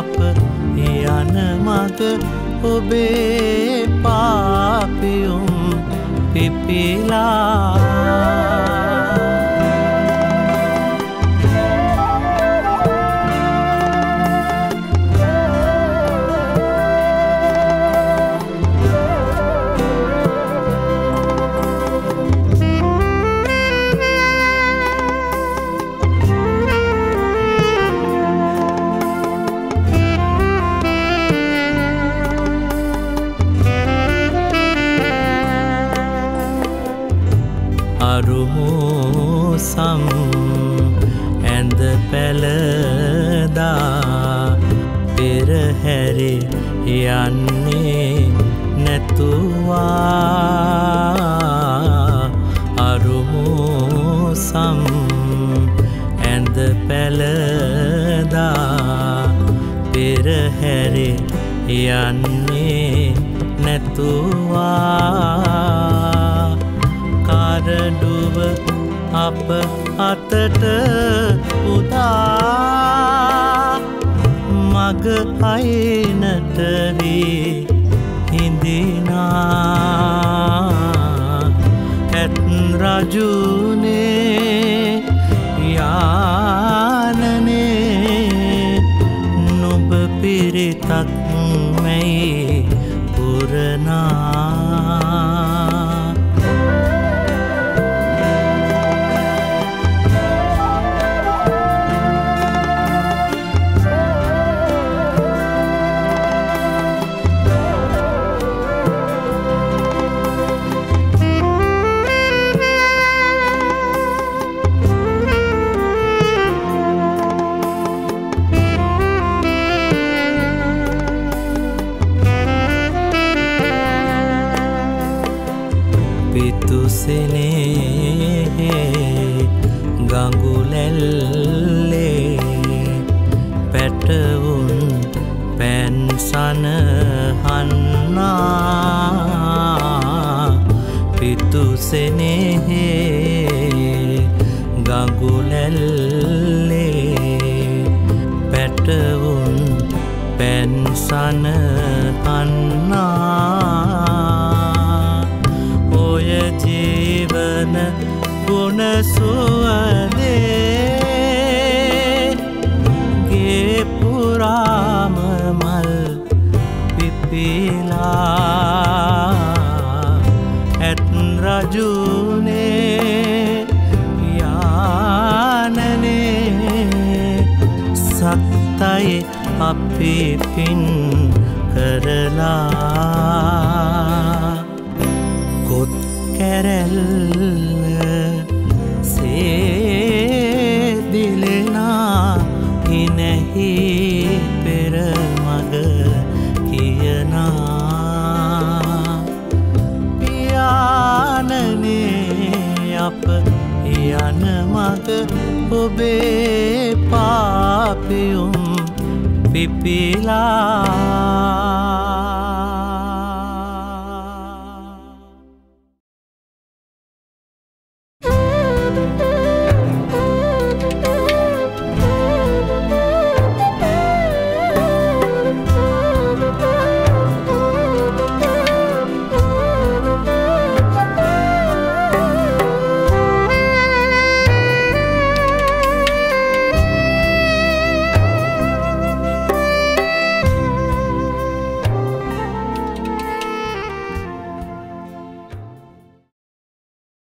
අප යන මග ඔබේ පාපියුම් පිපිලා Some and the pelada perhere yanne natuwa arumo some and the pelada perhere yanne natuwa karaduwa අප අතට උදා මග අයනට වී හිඳිනා ඇත් රජුනේ යානනේ නොබ පිරිතක් මෙයි පුරනා ගඟුලැල්ලේ පැටවුන් පැන්සනහන්නා පිතුසෙනෙහි ගඟුලැල්ලේ පැටවුන් පැන්සනහන්නා ඔය ජීවන ගුණ සුවඳේ ගේ පුරාම මල් පිපිලා ඇත් රජුනේ යානනේ සත්තයි අපි පින් කරලා කොත් කැරැල්ල යන මග ඔබේ පාපියුම් පිපිලා